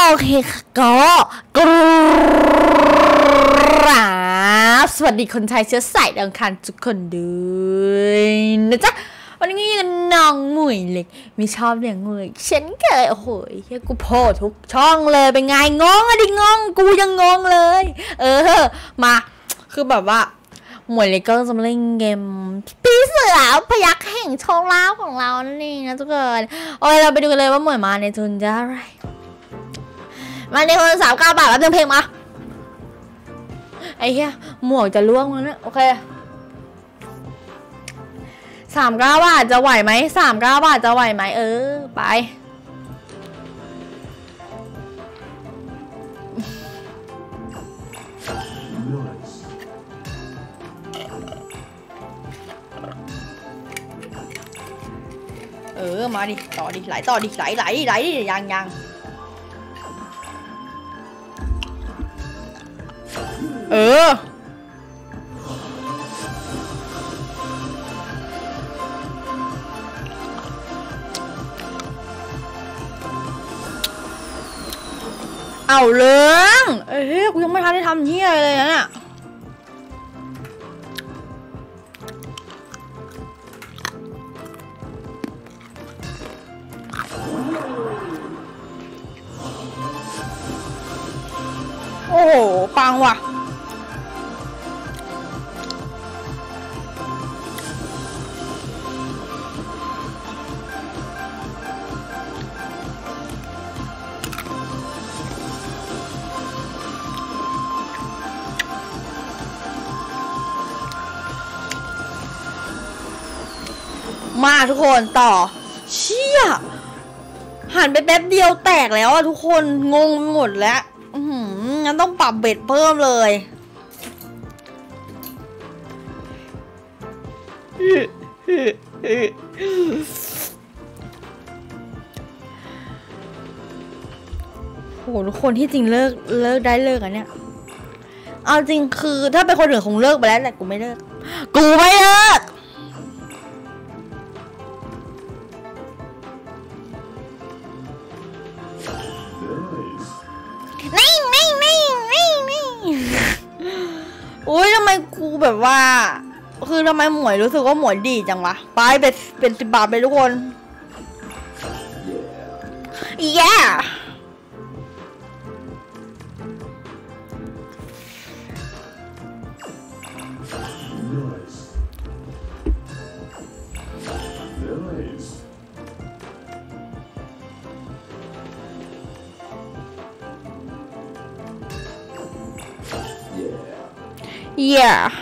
โอเคก็กราบสวัสดีคนไทยเชื้อสายดาวอังคารทุกคนด้วยนะจ๊ะวันนี้น้องหมุยเล็กมีชอบเลี้ยงงูฉันเคยโอ้โหเฮียกูโพทุกช่องเลยเป็นไงงงอะดิงงกูยังงงเลยมาคือแบบว่าหมวยเล็กก็จะมาเล่นเกมปีเสือพยักแห่งโชคลาภของเรานั่นเองนะทุกคนโอ้ยเราไปดูกันเลยว่าหมวยมาในทุนจะอะไรมาในทุน39 บาทแล้วเติมเพลงมาไอ้เฮียหมวกจะล่วงแล้วนะโอเค39 บาทจะไหวไหม39 บาทจะไหวไหมไปมาดิต่อดิไหลต่อดิไหลดิยังเอาเรื่องกูยังไม่ทันได้ทำเหี้ยอะไรเลยนะเนี่ยโอ้โหปังว่ะมาทุกคนต่อเชี่ยหันไปแป๊บเดียวแตกแล้วอะทุกคนงงไปหมดแล้วงั้นต้องปรับเบ็ดเพิ่มเลยโหทุกคนที่จริงเลิกได้เลิกอะเนี่ยเอาจริงคือถ้าเป็นคนอื่นคงเลิกไปแล้วแต่กูไม่เลิกอุ้ยทำไมกูแบบว่าคือทำไมหมวยรู้สึกว่าหมวยดีจังวะไปเป็น10 บาทไปทุกคนแย่Yeah. ข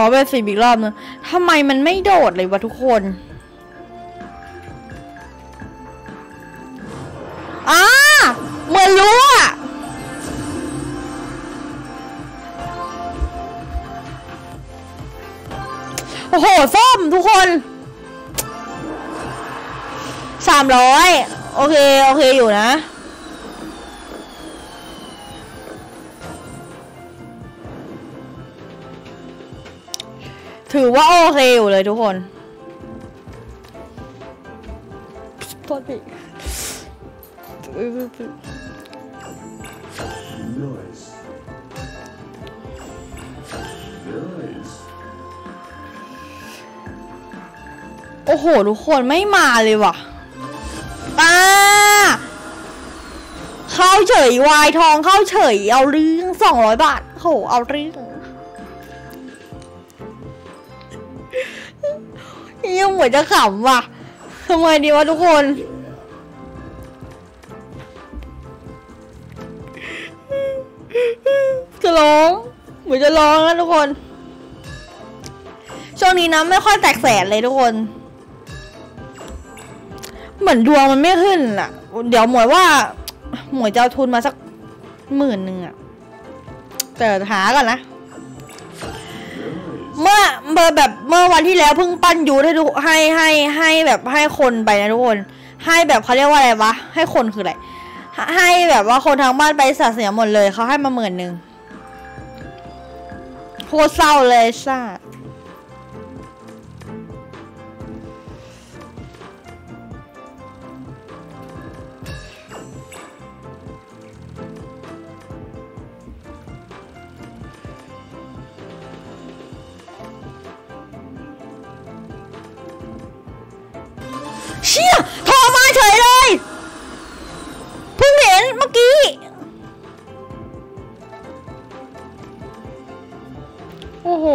อแบบ4อีกรอบนึงทำไมมันไม่โดดเลยวะทุกคนเหมือนรู้อะโอ้โหส้มทุกคน300โอเคอยู่นะถือว่าโอเคอยู่เลยทุกคนปกติโอ้โหทุกคนไม่มาเลยว่ะเข้าเฉยวายทองเข้าเฉยเอาเรื่อง200 บาทโหเอาเรื่องยังหมดจะขำว่ะทำไมดีวะทุกคนจะร้องหมดจะร้องแล้วทุกคนช่วงนี้นะไม่ค่อยแตกแสนเลยทุกคนเหมือนดวงมันไม่ขึ้นอ่ะเดี๋ยวหมวยว่าหมวยจะเอาทุนมาสัก10,000อ่ะแต่หาก่อนนะเมื่อวันที่แล้วเพิ่งปั้นยูให้ทุกให้แบบให้คนไปนะทุกคนให้แบบเขาเรียกว่าอะไรวะให้คนคืออะไรให้แบบว่าคนทางบ้านไปสะเสียหมดเลยเขาให้มา10,000โคตรเศร้าเลยซ่า เชี่ยโทรมาเฉยเลยเพิ่งเห็นเมื่อกี้โอ้โห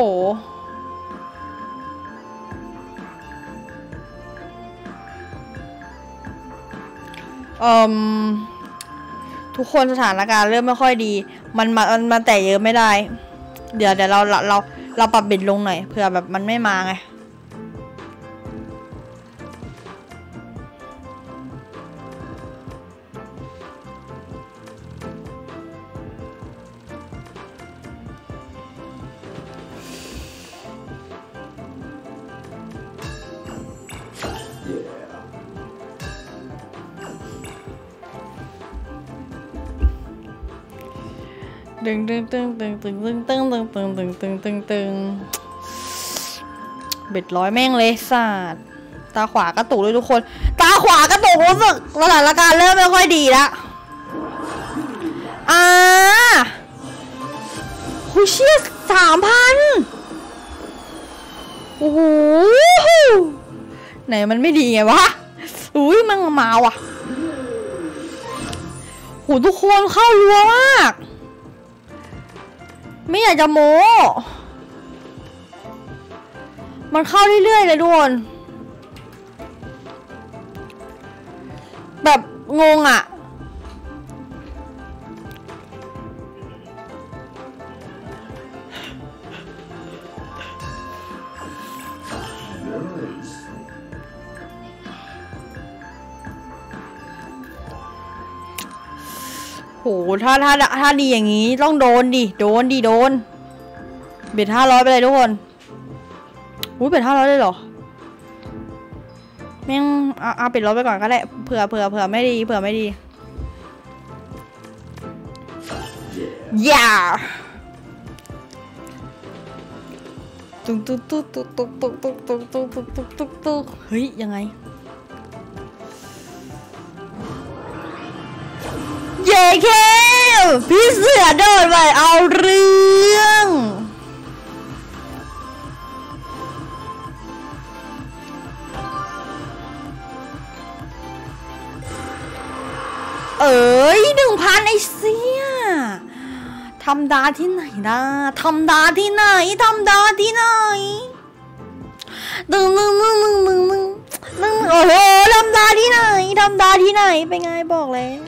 ทุกคนสถานการณ์เริ่มไม่ค่อยดีมันแต่เยอะไม่ได้เดี๋ยวเราปรับบิดลงหน่อยเผื่อแบบมันไม่มาไงตึงเบ็ดร้อยแม่งเลยศาสตร์ตาขวากระตุกเลยทุกคนตาขวากระตุกรู้สึกสถานการณ์เริ่มไม่ค่อยดีละหูเชี่ย3,000โอ้โหไหนมันไม่ดีไงวะอุ้ยมันมาว่ะโหทุกคนเข้ารัวมากไม่อยากจะโม้มันเข้าเรื่อยๆเลยทุกคนแบบงงอ่ะโอ้โหถ้าดีอย่างนี้ต้องโดนเบ็ด500ไปเลยทุกคนอุ้ยเบ็ด500เลยเหรอแม่งเอาเป็ดร้อยไปก่อนก็ได้เผื่อไม่ดีอย่าตุ๊กเฮ้ยยังไงเย้เคพี่เสือโดนไปเอาเรื่องเอ้ย 1,000 ไอ้เสียทำดาที่ไหนมึงโอ้โหทำดาที่ไหนเป็นไงบอกแล้ว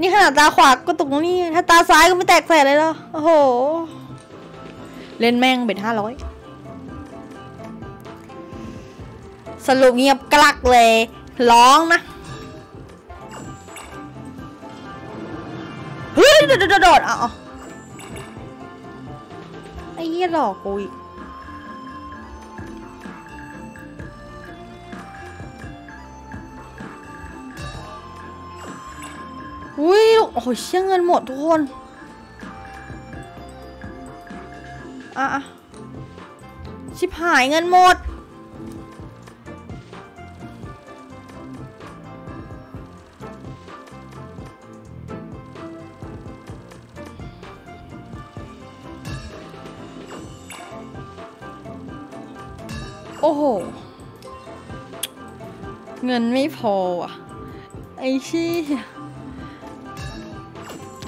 นี่ขนาดตาขวาก็ตกนี่ถ้าตาซ้ายก็ไม่แตกแสบเลยหรอโอ้โหเล่นแม่งเบ็ด500สรุปเงียบกลักเลยร้องนะเฮ้ยโดดอ่ะไอ้เหี้ยหลอกกูอีกอุ้ยโอ้ยเชี่ยเงินหมดทุกคนอะชิบหายเงินหมดโอ้โหเงินไม่พออ่ะไอ้ชี้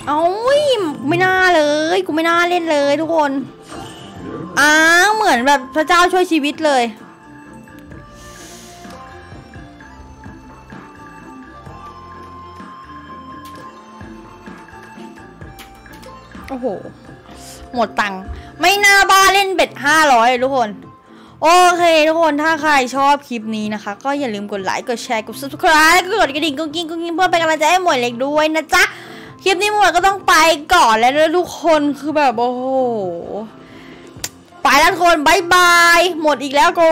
เอาไม่น่าเลยกูไม่น่าเล่นเลยทุกคนเหมือนแบบพระเจ้าช่วยชีวิตเลยโอ้โหหมดตังค์ไม่น่าบ้าเล่นเบ็ด500ทุกคนโอเคทุกคนถ้าใครชอบคลิปนี้นะคะก็อย่าลืมกดไลค์กดแชร์กด subscribe กดกระดิ่งกุ้งกิ้งเพื่อเป็นกำลังใจให้หมวยเล็กด้วยนะจ๊ะคลิปนี้หมวยก็ต้องไปก่อนแล้วทุกคนคือแบบโอ้โหไปแล้วทุกคนบายบายหมดอีกแล้วกู